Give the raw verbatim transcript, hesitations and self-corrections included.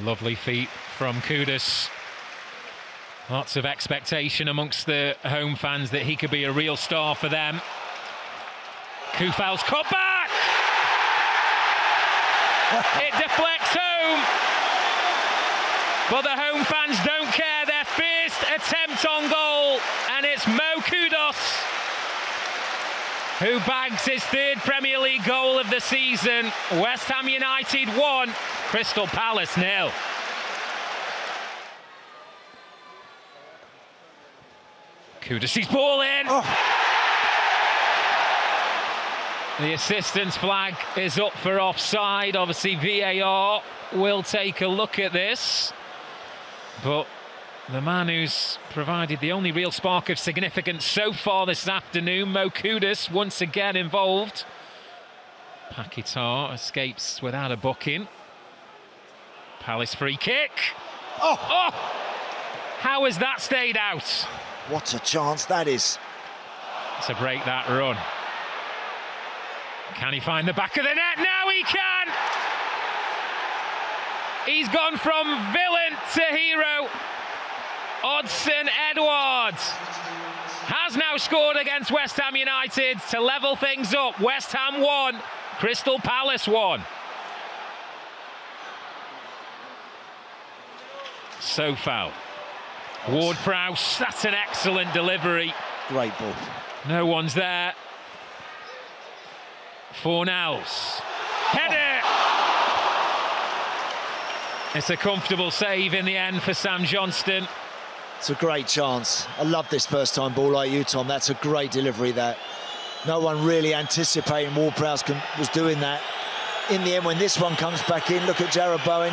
Lovely feet from Kudus. Lots of expectation amongst the home fans that he could be a real star for them. Kufel's cut back! It deflects home! But the home fans don't care. Their first attempt on goal, and it's Mo Kudus who bags his third Premier League goal of the season. West Ham United one, Crystal Palace nil. Kudus' ball in. Oh. The assistant's flag is up for offside. Obviously, V A R will take a look at this. But the man who's provided the only real spark of significance so far this afternoon, Mo Kudus, once again involved. Paqueta escapes without a booking. Palace free kick. Oh! Oh! How has that stayed out? What a chance that is. To break that run. Can he find the back of the net? Now he can! He's gone from villain to hero. Odson Edouard has now scored against West Ham United to level things up. West Ham one, Crystal Palace one. So foul. Ward-Prowse, that's an excellent delivery. Great ball. No one's there. Fornals. Header! Oh. It's a comfortable save in the end for Sam Johnston. It's a great chance. I love this first-time ball like you, Tom. That's a great delivery there. No one really anticipating Ward-Prowse was doing that. In the end, when this one comes back in, look at Jarrod Bowen.